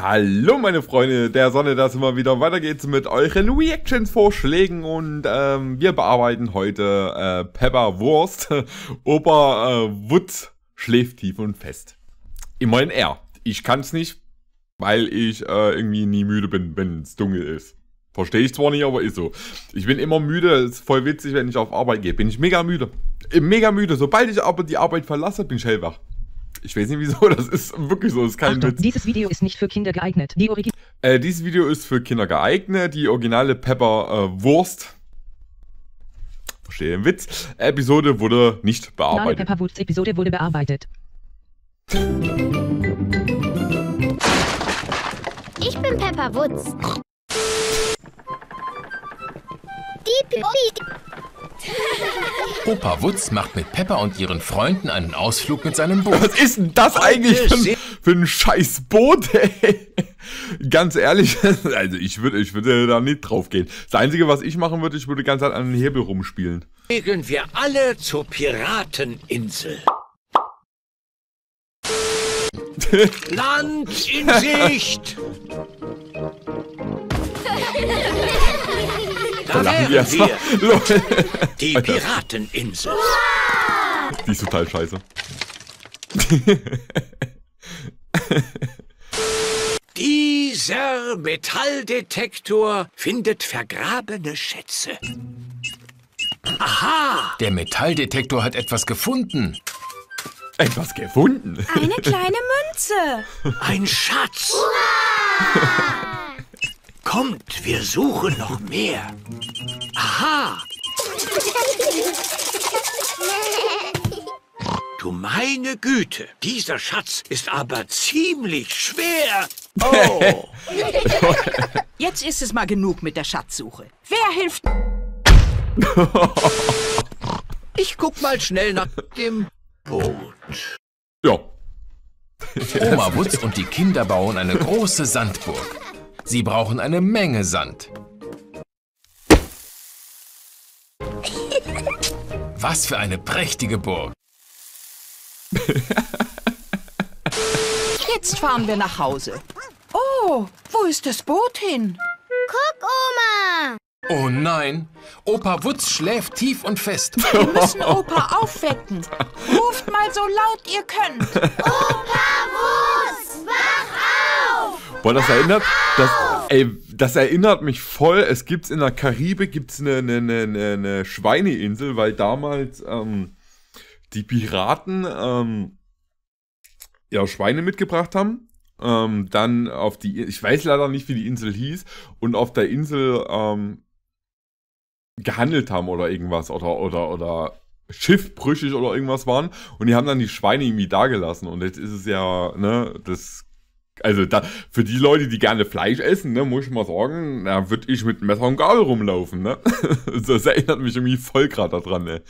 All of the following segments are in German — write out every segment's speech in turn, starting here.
Hallo meine Freunde der Sonne, dass immer wieder weiter geht's mit euren Reaction-Vorschlägen und wir bearbeiten heute Peppa Wurst. Opa Wutz schläft tief und fest. Immerhin er. Ich kann's nicht, weil ich irgendwie nie müde bin, wenn es dunkel ist. Verstehe ich zwar nicht, aber ist so. Ich bin immer müde, ist voll witzig, wenn ich auf Arbeit gehe. Bin ich mega müde. Mega müde. Sobald ich aber die Arbeit verlasse, bin ich hellwach. Ich weiß nicht wieso, das ist wirklich so, das ist kein Achtung, Witz. Dieses Video ist nicht für Kinder geeignet. Dieses Video ist für Kinder geeignet, die originale Peppa Wurst. Verstehe den Witz. Episode wurde nicht bearbeitet. Peppa Wutz Episode wurde bearbeitet. Ich bin Peppa Wutz. Opa Wutz macht mit Peppa und ihren Freunden einen Ausflug mit seinem Boot. Was ist denn das eigentlich für ein scheiß Boot, ey? Ganz ehrlich, also ich würde da nicht drauf gehen. Das Einzige, was ich machen würde, ich würde die ganze Zeit an den Hebel rumspielen. Fliegen wir alle zur Pirateninsel. Land in Sicht! Da lachen wir. Die Pirateninsel. Die ist total scheiße. Dieser Metalldetektor findet vergrabene Schätze. Aha! Der Metalldetektor hat etwas gefunden. Etwas gefunden? Eine kleine Münze. Ein Schatz. Kommt, wir suchen noch mehr. Aha! Du meine Güte, dieser Schatz ist aber ziemlich schwer. Oh! Jetzt ist es mal genug mit der Schatzsuche. Wer hilft? Ich guck mal schnell nach dem Boot. Ja. Oma Wutz und die Kinder bauen eine große Sandburg. Sie brauchen eine Menge Sand. Was für eine prächtige Burg. Jetzt fahren wir nach Hause. Oh, wo ist das Boot hin? Guck, Oma! Oh nein, Opa Wutz schläft tief und fest. Wir müssen Opa aufwecken. Ruft mal so laut ihr könnt. Opa Wutz, wach auf! Boah, das erinnert mich voll. Es gibt in der Karibik gibt's eine Schweineinsel, weil damals die Piraten ja Schweine mitgebracht haben. Dann auf die, ich weiß leider nicht, wie die Insel hieß, und auf der Insel gehandelt haben oder irgendwas oder schiffbrüchig oder irgendwas waren. Und die haben dann die Schweine irgendwie dagelassen. Und jetzt ist es ja, ne, das. Also da, für die Leute, die gerne Fleisch essen, ne, muss ich mal sagen, da würde ich mit Messer und Gabel rumlaufen, ne? Das erinnert mich irgendwie voll gerade daran, ne?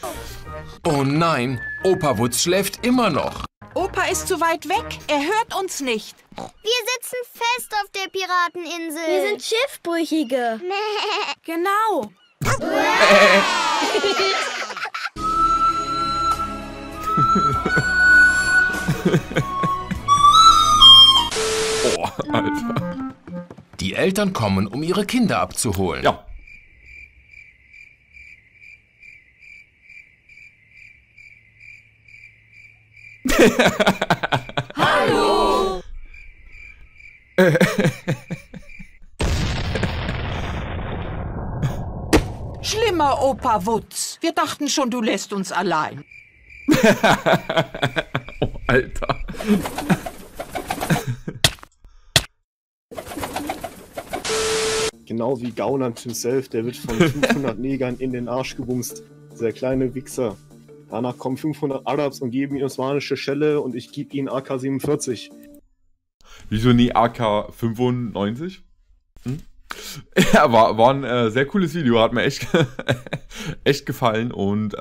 Oh nein, Opa Wutz schläft immer noch. Opa ist zu weit weg, er hört uns nicht. Wir sitzen fest auf der Pirateninsel. Wir sind Schiffbrüchige. Genau. Alter. Die Eltern kommen, um ihre Kinder abzuholen. Ja. Hallo! Schlimmer Opa Wutz. Wir dachten schon, du lässt uns allein. Oh, Alter. Genau wie Gauland himself, der wird von 500 Negern in den Arsch gebumst. Dieser kleine Wichser. Danach kommen 500 Arabs und geben ihm osmanische Schelle und ich gebe ihnen AK-47. Wieso nie AK-95? Hm? Ja, war ein sehr cooles Video, hat mir echt gefallen. Und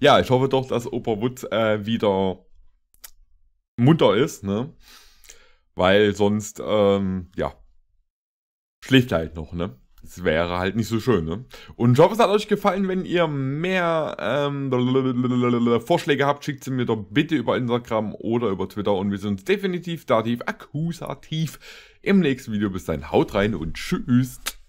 ja, ich hoffe doch, dass Opa Wutz wieder munter ist, ne? Weil sonst, ja. Schläft halt noch, ne? Das wäre halt nicht so schön, ne? Und ich hoffe, es hat euch gefallen. Wenn ihr mehr Vorschläge habt, schickt sie mir doch bitte über Instagram oder über Twitter. Und wir sehen uns definitiv dativ, akkusativ im nächsten Video. Bis dahin, haut rein und tschüss.